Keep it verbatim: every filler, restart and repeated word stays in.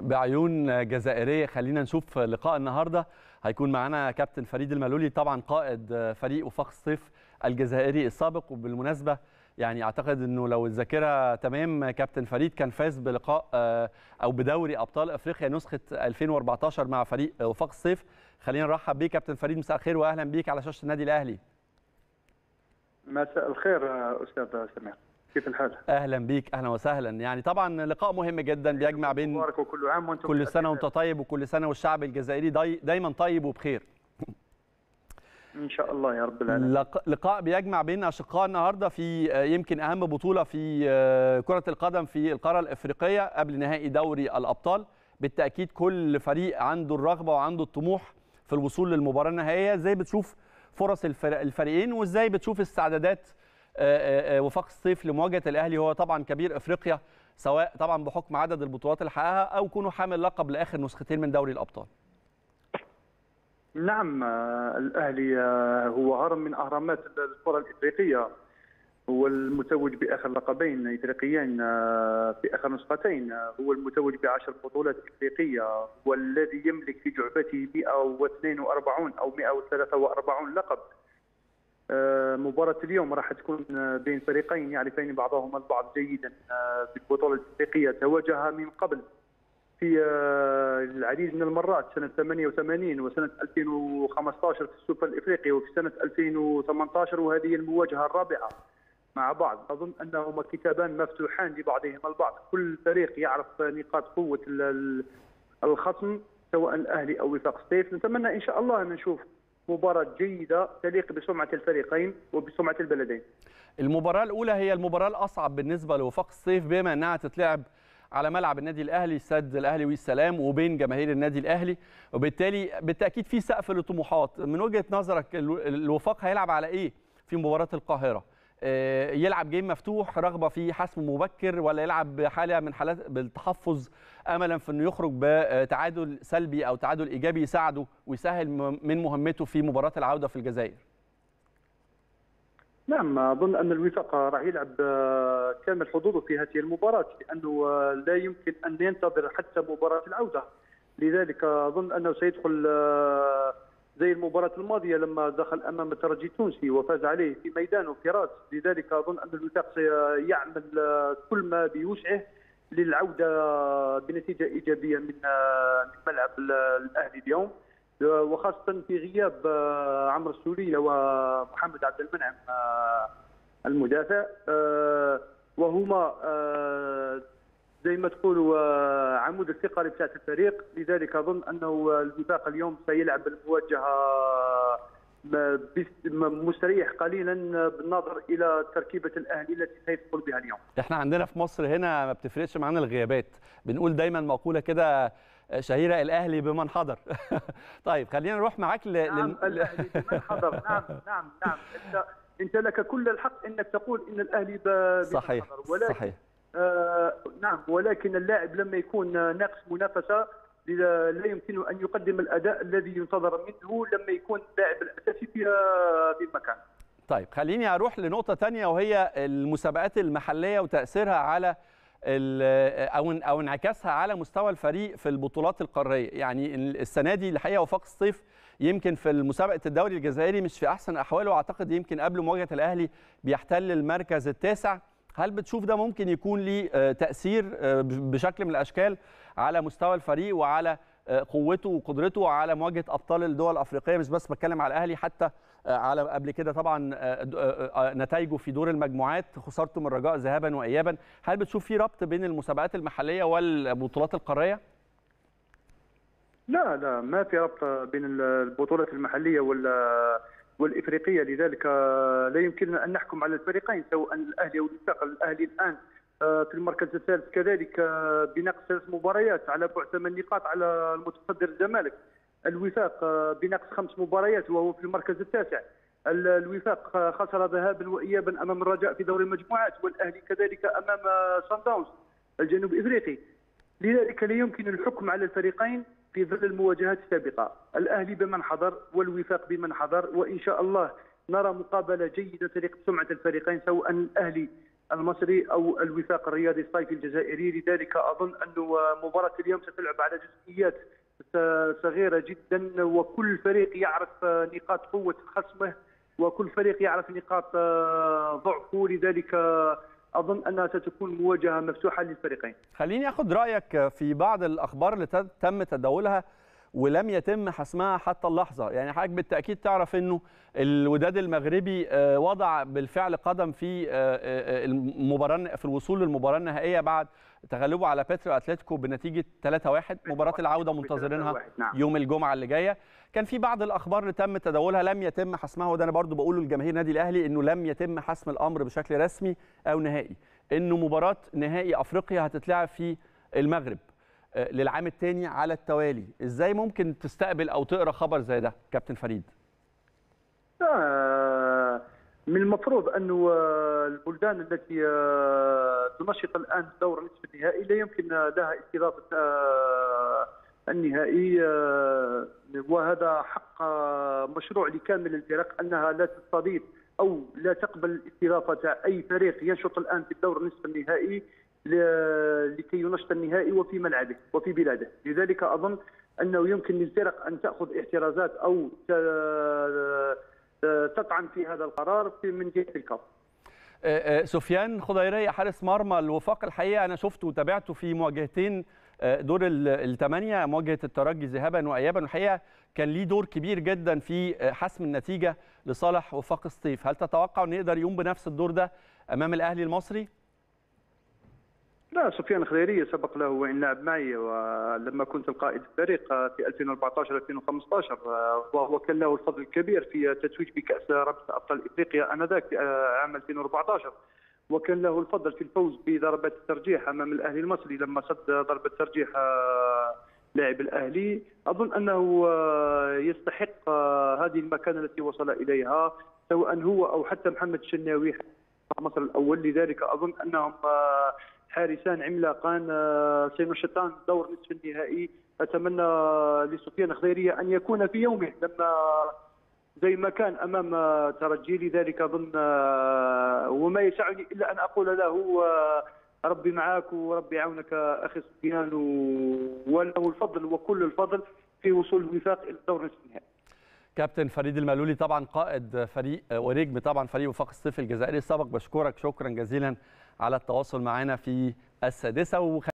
بعيون جزائريه. خلينا نشوف لقاء النهارده. هيكون معانا كابتن فريد الملولي، طبعا قائد فريق وفاق سطيف الجزائري السابق. وبالمناسبه يعني اعتقد انه لو الذاكره تمام كابتن فريد كان فاز بلقاء او بدوري ابطال افريقيا نسخه ألفين وأربعة عشر مع فريق وفاق سطيف. خلينا نرحب بيك كابتن فريد، مساء الخير واهلا بيك على شاشه النادي الاهلي. مساء الخير استاذ سمير، كيف الحال؟ اهلا بيك، اهلا وسهلا. يعني طبعا لقاء مهم جدا بيجمع بين مبارك، وكل عام وانتم كل سنه وانت طيب، وكل سنه والشعب الجزائري داي دايما طيب وبخير ان شاء الله يا رب العالمين. لقاء بيجمع بين اشقاء النهارده في يمكن اهم بطوله في كره القدم في القاره الافريقيه قبل نهائي دوري الابطال. بالتاكيد كل فريق عنده الرغبه وعنده الطموح في الوصول للمباراه النهائيه. ازاي بتشوف فرص الفريقين وازاي بتشوف استعدادات وفاق سطيف لمواجهه الاهلي؟ هو طبعا كبير افريقيا، سواء طبعا بحكم عدد البطولات اللي حققها او كونه حامل لقب لاخر نسختين من دوري الابطال. نعم، الاهلي هو هرم من اهرامات الكره الافريقيه، هو المتوج باخر لقبين افريقيين في اخر نسختين، هو المتوج بعشر بطولات افريقيه، هو الذي يملك في جعبته مئة واثنين وأربعين او مئة وثلاثة وأربعين لقب. مباراة اليوم راح تكون بين فريقين يعرفين بعضهما البعض جيدا في البطولة الإفريقية، تواجها من قبل في العديد من المرات سنة ثمانية وثمانين وسنة ألفين وخمسة عشر في السوبر الإفريقي وفي سنة ألفين وثمانية عشر، وهذه المواجهة الرابعة مع بعض. أظن أنهما كتابان مفتوحان لبعضهما البعض، كل فريق يعرف نقاط قوة الخصم سواء الأهلي أو وفاق سطيف. نتمنى إن شاء الله أن نشوف مباراة جيدة تليق بسمعة الفريقين وبسمعة البلدين. المباراة الأولى هي المباراة الأصعب بالنسبة لوفاق سطيف بما أنها تتلعب على ملعب النادي الأهلي، استاد الأهلي السلام، وبين جماهير النادي الأهلي، وبالتالي بالتأكيد في سقف للطموحات. من وجهة نظرك الوفاق هيلعب على إيه في مباراة القاهرة؟ يلعب جيم مفتوح، رغبة في حسم مبكر، ولا يلعب بحالة من حالات بالتحفظ املا في انه يخرج بتعادل سلبي او تعادل ايجابي يساعده ويسهل من مهمته في مباراة العودة في الجزائر؟ نعم، اظن ان الوفاق راح يلعب كامل حظوظه في هذه المباراة، لانه لا يمكن ان ينتظر حتى مباراة العودة. لذلك اظن انه سيدخل زي المباراة الماضية لما دخل أمام الترجي التونسي وفاز عليه في ميدانه في راس. لذلك أظن أن الوفاق سيعمل كل ما بوسعه للعودة بنتيجة إيجابية من ملعب الأهلي اليوم، وخاصة في غياب عمرو السوري ومحمد عبد المنعم المدافع، وهما زي ما تقولوا عمود الثقل بتاعت الفريق. لذلك اظن انه الوفاق اليوم سيلعب المواجهه مستريح قليلا بالنظر الى تركيبه الاهلي التي سيدخل بها اليوم. احنا عندنا في مصر هنا ما بتفرقش معانا الغيابات، بنقول دايما مقوله كده شهيره، الاهلي بمن حضر. طيب خلينا نروح معاك ل نعم الاهلي بمن حضر. نعم نعم نعم انت انت لك كل الحق انك تقول ان الاهلي بمن صحيح حضر، ولكن صحيح آه نعم، ولكن اللاعب لما يكون ناقص منافسه لا يمكنه ان يقدم الاداء الذي ينتظر منه لما يكون اللاعب الاساسي في في مكان. طيب خليني اروح لنقطه ثانيه، وهي المسابقات المحليه وتاثيرها على او او انعكاسها على مستوى الفريق في البطولات القاريه. يعني السنه دي الحقيقه وفاق سطيف يمكن في مسابقه الدوري الجزائري مش في احسن احواله، واعتقد يمكن قبل مواجهه الاهلي بيحتل المركز التاسع. هل بتشوف ده ممكن يكون ليه تأثير بشكل من الأشكال على مستوى الفريق وعلى قوته وقدرته على مواجهة أبطال الدول الأفريقية؟ مش بس بتكلم على الأهلي، حتى على قبل كده طبعا نتائجه في دور المجموعات، خسارته من الرجاء ذهابا وإيابا. هل بتشوف في ربط بين المسابقات المحلية والبطولات القارية؟ لا لا، ما في ربط بين البطولات المحلية وال والإفريقية. لذلك لا يمكننا أن نحكم على الفريقين سواء الأهلي أو الوفاق. الأهلي الآن في المركز الثالث كذلك بنقص ثلاث مباريات على بعد ثمان نقاط على المتصدر الزمالك. الوفاق بنقص خمس مباريات وهو في المركز التاسع. الوفاق خسر ذهابا وإيابا أمام الرجاء في دوري المجموعات، والأهلي كذلك أمام صن داونز الجنوب إفريقي. لذلك لا يمكن الحكم على الفريقين في ظل المواجهات السابقة. الأهلي بمن حضر والوفاق بمن حضر، وإن شاء الله نرى مقابلة جيدة تليق بسمعة الفريقين سواء الأهلي المصري او الوفاق الرياضي الصيفي الجزائري. لذلك اظن انه مباراه اليوم ستلعب على جزئيات صغيره جدا، وكل فريق يعرف نقاط قوه خصمه وكل فريق يعرف نقاط ضعفه، لذلك اظن انها ستكون مواجهه مفتوحه للفريقين. خليني اخذ رايك في بعض الاخبار اللي تم تداولها ولم يتم حسمها حتى اللحظه، يعني حضرتك بالتاكيد تعرف انه الوداد المغربي وضع بالفعل قدم في المباراه في الوصول للمباراه النهائيه بعد تغلبه على باترو أتلتيكو بنتيجه ثلاثة واحد، مباراه العوده منتظرينها يوم الجمعه اللي جايه. كان في بعض الاخبار اللي تم تداولها لم يتم حسمها، وده انا برضو بقوله لجماهير النادي الاهلي انه لم يتم حسم الامر بشكل رسمي او نهائي، انه مباراه نهائي افريقيا هتتلعب في المغرب للعام الثاني على التوالي. ازاي ممكن تستقبل او تقرا خبر زي ده كابتن فريد؟ من المفروض انه البلدان التي تنشط الان دور نصف النهائي لا يمكن لها استضافه النهائي، وهذا حق مشروع لكامل الفرق انها لا تستضيف او لا تقبل استضافه اي فريق ينشط الان في الدور نصف النهائي لكي ينشط النهائي وفي ملعبه وفي بلاده. لذلك أظن أنه يمكن للفرق أن تأخذ احترازات أو تطعن في هذا القرار من جهة الكاف. سفيان خضيري حارس مرمى الوفاق، الحقيقة أنا شفته وتابعته في مواجهتين دور الثمانية، مواجهة الترجي ذهابا وإيابا، والحقيقة كان ليه دور كبير جدا في حسم النتيجة لصالح وفاق سطيف. هل تتوقع أن يقدر يقوم بنفس الدور ده أمام الأهلي المصري؟ لا، سفيان الخضيري سبق له وان لعب معي ولما كنت القائد الفريق في ألفين وأربعة عشر ألفين وخمسة عشر، وهو كان له الفضل الكبير في التتويج بكاس رابطه ابطال افريقيا انذاك عام ألفين وأربعة عشر، وكان له الفضل في الفوز بضربات الترجيح امام الاهلي المصري لما صد ضربه ترجيح لاعب الاهلي. اظن انه يستحق هذه المكانه التي وصل اليها سواء هو او حتى محمد شناوي مصر الاول، لذلك اظن انهم حارسان عملاقان سينشطان دور نصف النهائي. اتمنى لسفيان الخضيري ان يكون في يومه لما زي ما كان امام ترجي، لذلك اظن وما يسعني الا ان اقول له ربي معاك وربي يعاونك اخي سفيان، وله الفضل وكل الفضل في وصول الوفاق الى دور نصف النهائي. كابتن فريد الملولي طبعا قائد فريق ونجم طبعا فريق وفاق سطيف الجزائري السابق، بشكرك شكرا جزيلا على التواصل معنا في السادسة.